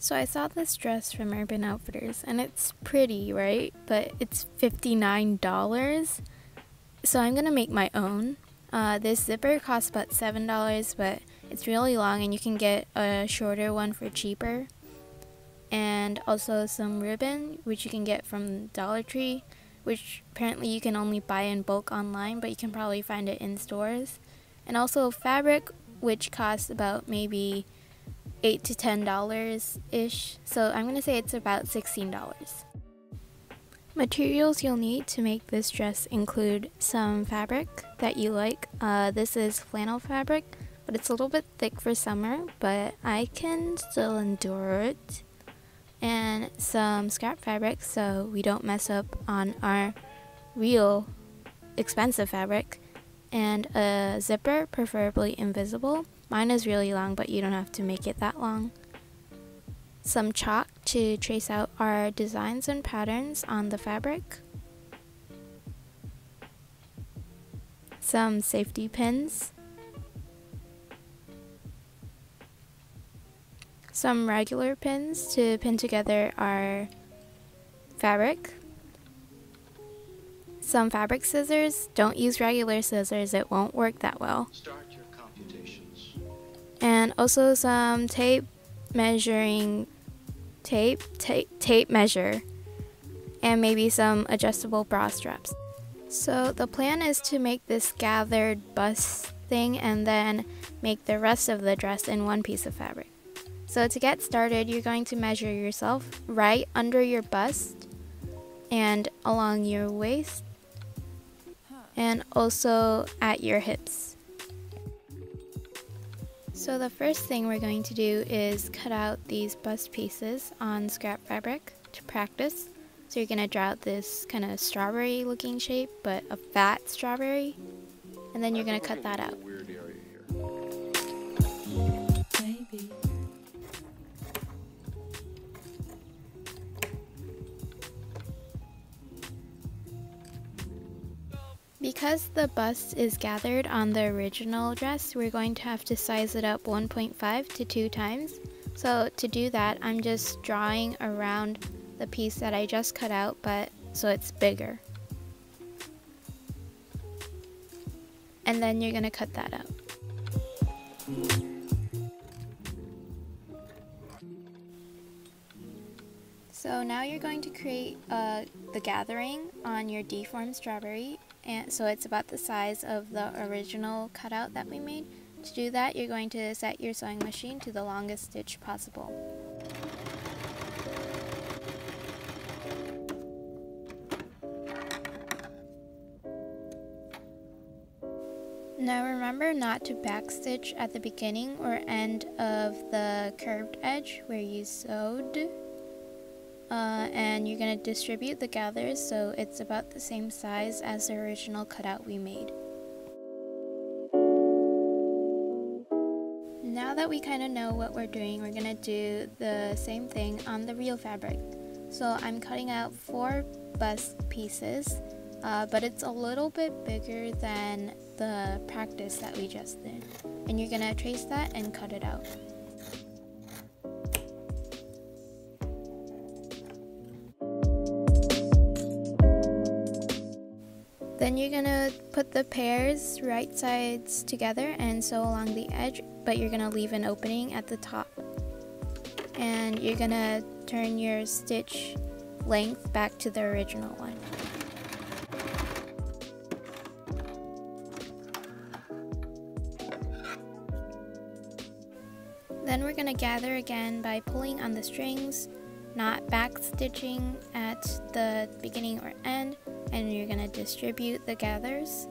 So I saw this dress from Urban Outfitters and it's pretty, right? But it's $59. So I'm gonna make my own. This zipper costs about $7, but it's really long and you can get a shorter one for cheaper. And also some ribbon, which you can get from Dollar Tree, which apparently you can only buy in bulk online, but you can probably find it in stores. And also fabric, which costs about maybe $8 to $10-ish, so I'm gonna say it's about $16. Materials you'll need to make this dress include some fabric that you like. This is flannel fabric, but it's a little bit thick for summer, but I can still endure it. And some scrap fabric so we don't mess up on our real expensive fabric. And a zipper, preferably invisible. Mine is really long, but you don't have to make it that long. Some chalk to trace out our designs and patterns on the fabric. Some safety pins. Some regular pins to pin together our fabric. Some fabric scissors. Don't use regular scissors, it won't work that well. And also some tape, measuring tape, tape measure, and maybe some adjustable bra straps. So the plan is to make this gathered bust thing and then make the rest of the dress in one piece of fabric. So to get started, you're going to measure yourself right under your bust and along your waist and also at your hips. So the first thing we're going to do is cut out these bust pieces on scrap fabric to practice. So you're going to draw out this kind of strawberry looking shape, but a fat strawberry. And then you're going to cut that out. Because the bust is gathered on the original dress, we're going to have to size it up 1.5 to 2 times. So to do that, I'm just drawing around the piece that I just cut out, but so it's bigger. And then you're going to cut that out. So now you're going to create the gathering on your deformed strawberry, and so it's about the size of the original cutout that we made. To do that, you're going to set your sewing machine to the longest stitch possible. Now remember not to backstitch at the beginning or end of the curved edge where you sewed. And you're going to distribute the gathers so it's about the same size as the original cutout we made. Now that we kind of know what we're doing, we're going to do the same thing on the real fabric. So I'm cutting out 4 bust pieces, but it's a little bit bigger than the practice that we just did. And you're going to trace that and cut it out. Then you're gonna put the pairs right sides together and sew along the edge, but you're gonna leave an opening at the top. And you're gonna turn your stitch length back to the original one. Then we're gonna gather again by pulling on the strings, not back stitching at the beginning or end, and you're going to distribute the gathers.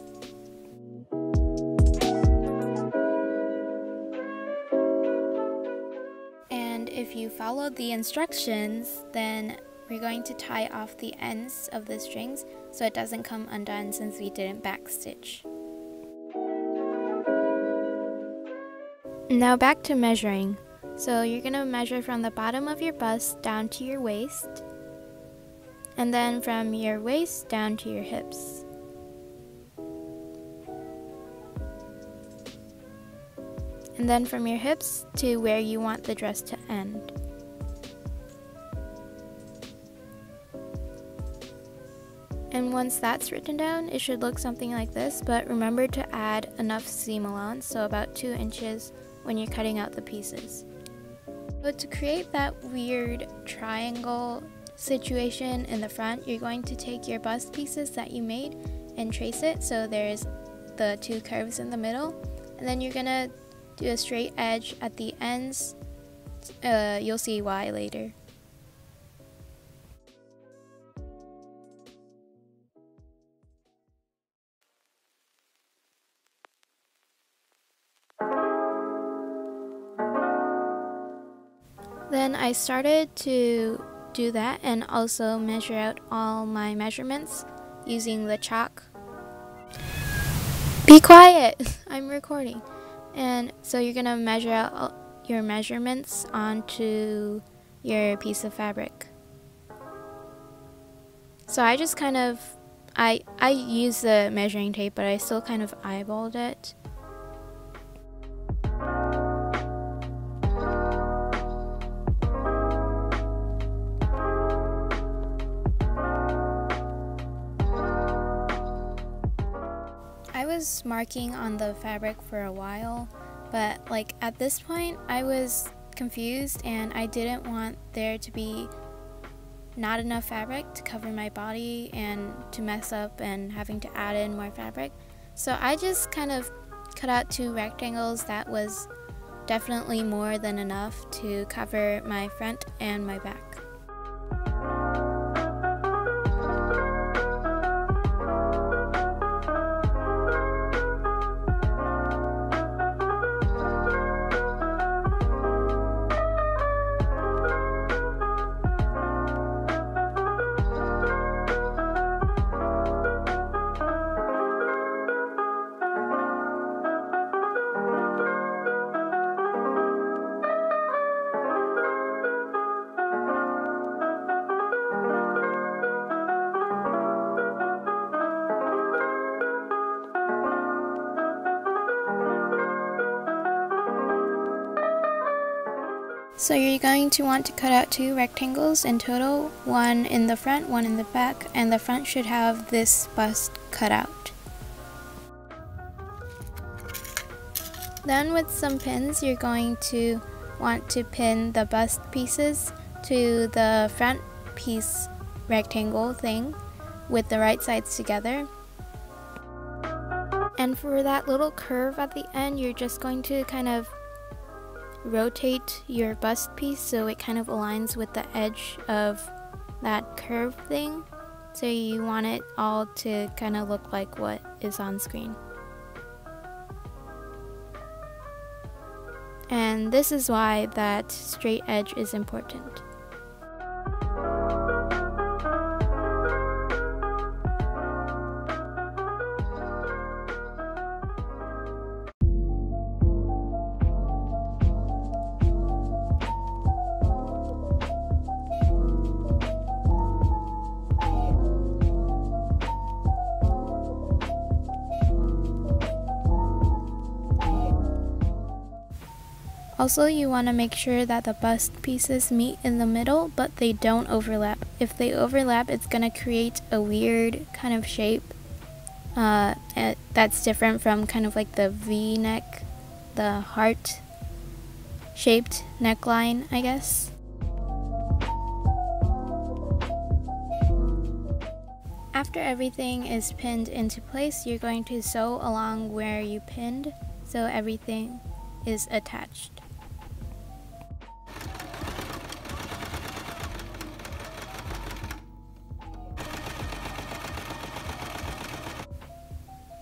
And if you followed the instructions, then we're going to tie off the ends of the strings so it doesn't come undone since we didn't backstitch. Now back to measuring. So you're going to measure from the bottom of your bust down to your waist, and then from your waist down to your hips. And then from your hips to where you want the dress to end. and once that's written down, it should look something like this, but remember to add enough seam allowance, so about 2 inches when you're cutting out the pieces. But to create that weird triangle situation in the front, you're going to take your bust pieces that you made and trace it, so there's the two curves in the middle, and then you're gonna do a straight edge at the ends. You'll see why later. Then I started to do that and also measure out all my measurements using the chalk. Be quiet! I'm recording. And so you're gonna measure out all your measurements onto your piece of fabric. So I just kind of, I used the measuring tape, but I still kind of eyeballed it. I was marking on the fabric for a while, but like at this point I was confused and I didn't want there to be not enough fabric to cover my body and to mess up and having to add in more fabric. So I just kind of cut out 2 rectangles that was definitely more than enough to cover my front and my back. So you're going to want to cut out 2 rectangles in total, one in the front, one in the back, and the front should have this bust cut out. Then with some pins, you're going to want to pin the bust pieces to the front piece rectangle thing with the right sides together. And for that little curve at the end, you're just going to kind of rotate your bust piece so it kind of aligns with the edge of that curve thing. So you want it all to kind of look like what is on screen. And this is why that straight edge is important. Also, you want to make sure that the bust pieces meet in the middle, but they don't overlap. If they overlap, it's going to create a weird kind of shape that's different from kind of like the V-neck, the heart-shaped neckline, I guess. After everything is pinned into place, you're going to sew along where you pinned, so everything is attached.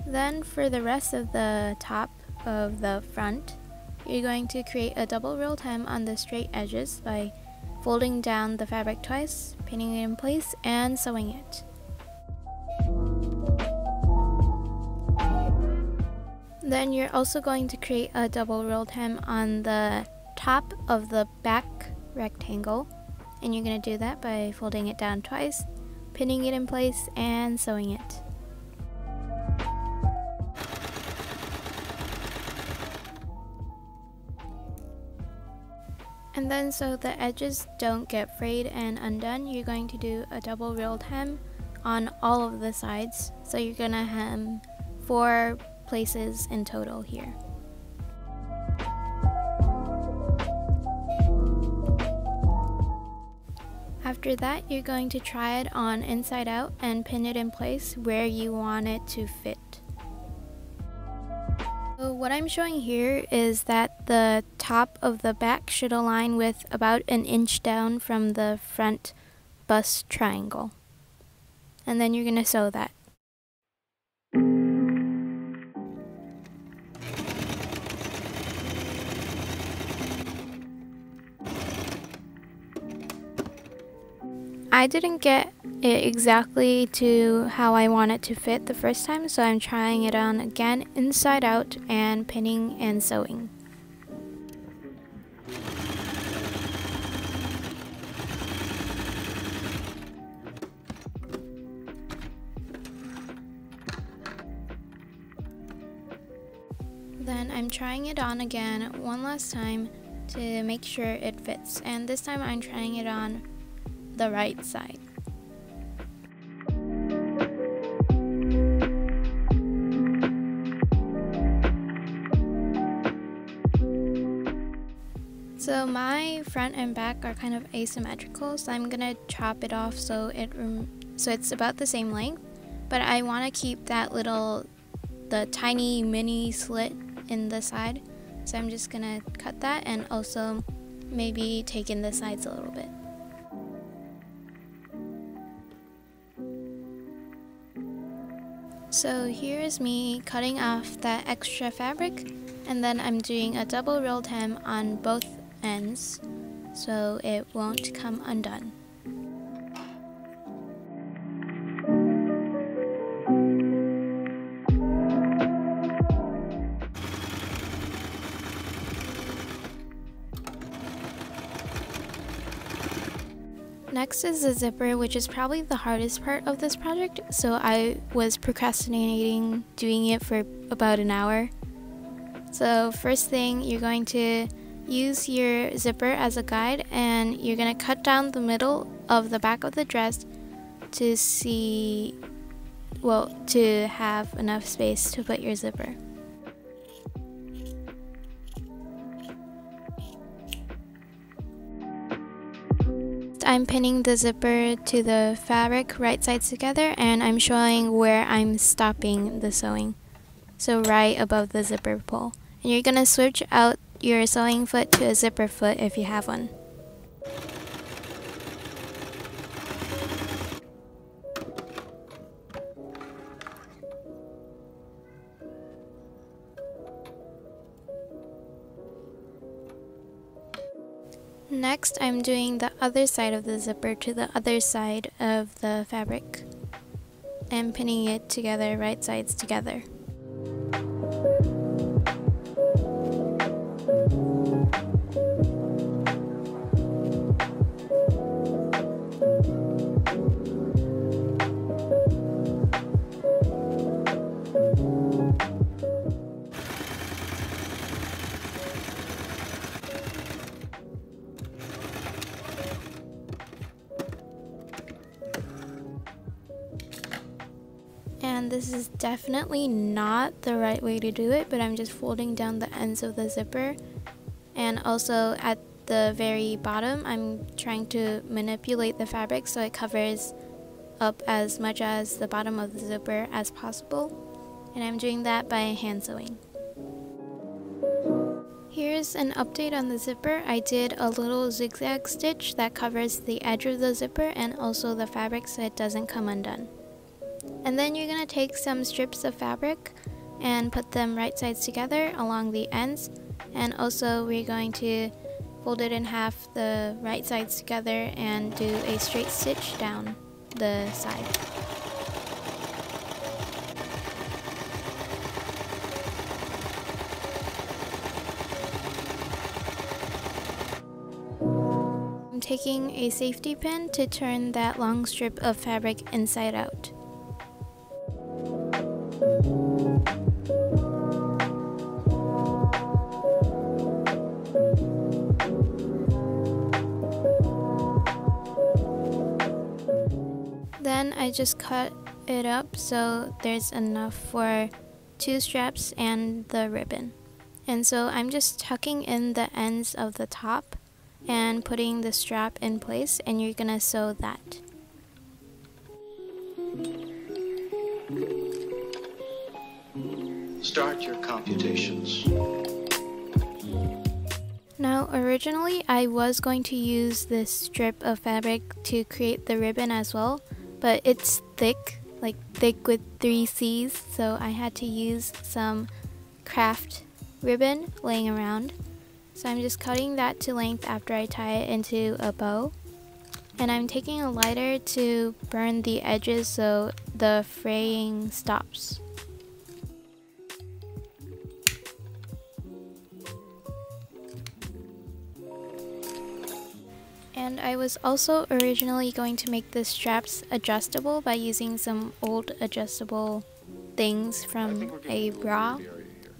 Then for the rest of the top of the front, you're going to create a double roll hem on the straight edges by folding down the fabric twice, pinning it in place, and sewing it. Then you're also going to create a double rolled hem on the top of the back rectangle, and you're going to do that by folding it down twice, pinning it in place, and sewing it. And then so the edges don't get frayed and undone, you're going to do a double rolled hem on all of the sides, so you're gonna hem 4 places in total here. After that, you're going to try it on inside out and pin it in place where you want it to fit. So what I'm showing here is that the top of the back should align with about an inch down from the front bust triangle. And then you're going to sew that. I didn't get it exactly to how I want it to fit the first time, so I'm trying it on again inside out and pinning and sewing. Then I'm trying it on again one last time to make sure it fits, and this time I'm trying it on the right side. So my front and back are kind of asymmetrical, so I'm gonna chop it off so it's about the same length, but I want to keep that tiny mini slit in the side, so I'm just gonna cut that and also maybe take in the sides a little bit. So here is me cutting off that extra fabric, and then I'm doing a double rolled hem on both ends so it won't come undone. Next is the zipper, which is probably the hardest part of this project, so I was procrastinating doing it for about an hour. So first thing, you're going to use your zipper as a guide, and you're going to cut down the middle of the back of the dress to have enough space to put your zipper. I'm pinning the zipper to the fabric right sides together, and I'm showing where I'm stopping the sewing, so right above the zipper pull. And you're gonna switch out your sewing foot to a zipper foot if you have one. Next, I'm doing the other side of the zipper to the other side of the fabric and pinning it together, right sides together. And this is definitely not the right way to do it, but I'm just folding down the ends of the zipper, and also at the very bottom I'm trying to manipulate the fabric so it covers up as much as the bottom of the zipper as possible, and I'm doing that by hand sewing. Here's an update on the zipper. I did a little zigzag stitch that covers the edge of the zipper and also the fabric so it doesn't come undone. And then you're going to take some strips of fabric and put them right sides together along the ends, and also we're going to fold it in half the right sides together and do a straight stitch down the side. I'm taking a safety pin to turn that long strip of fabric inside out. Then I just cut it up so there's enough for two straps and the ribbon. And so I'm just tucking in the ends of the top and putting the strap in place, and you're gonna sew that. Start your computations. Now, originally I was going to use this strip of fabric to create the ribbon as well, but it's thick, like thick with 3 C's, so I had to use some craft ribbon laying around. So I'm just cutting that to length after I tie it into a bow. And I'm taking a lighter to burn the edges so the fraying stops. And I was also originally going to make the straps adjustable by using some old adjustable things from a bra,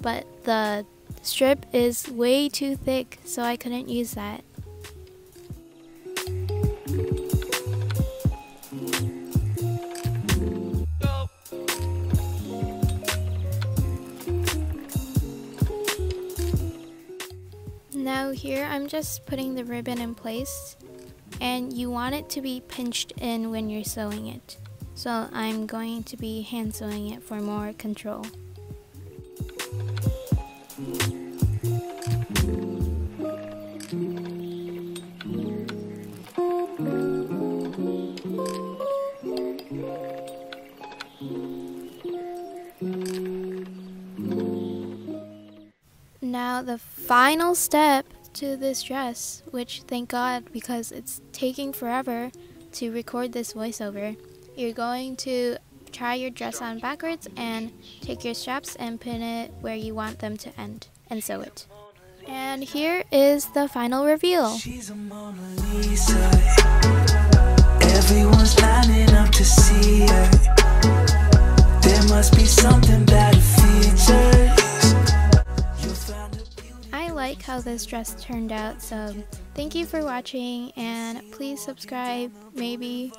but the strip is way too thick, so I couldn't use that. Now here I'm just putting the ribbon in place, and you want it to be pinched in when you're sewing it. So I'm going to be hand sewing it for more control. Now the final step to this dress, which thank God because it's taking forever to record this voiceover, you're going to try your dress on backwards and take your straps and pin it where you want them to end and sew it. And here is the final reveal. She's a Mona Lisa. Everyone's lining up to see her. There must be something that how this dress turned out, so thank you for watching, and please subscribe, maybe.